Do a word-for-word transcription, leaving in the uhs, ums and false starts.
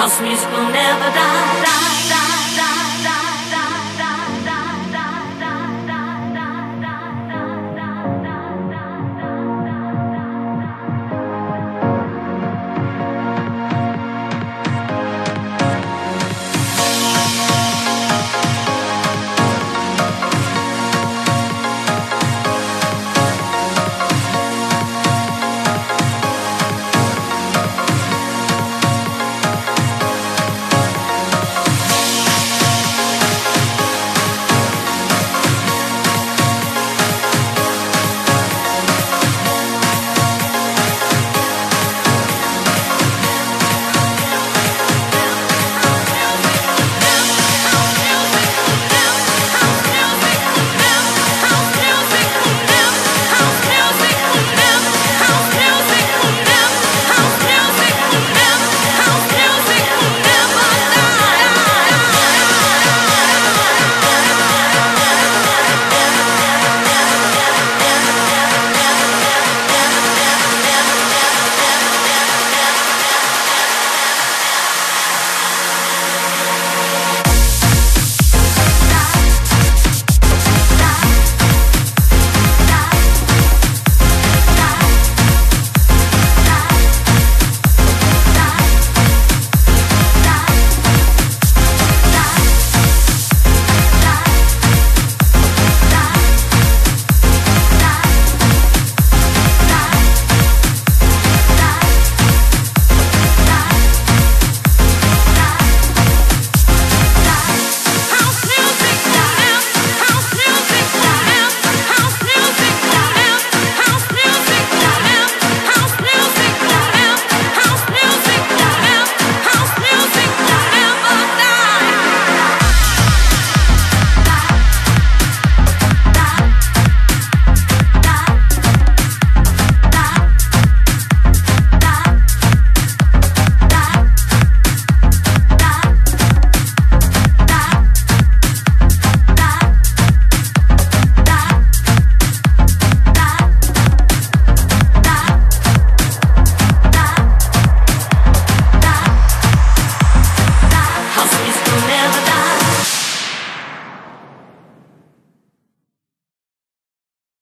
'Cause music will never die, die, die.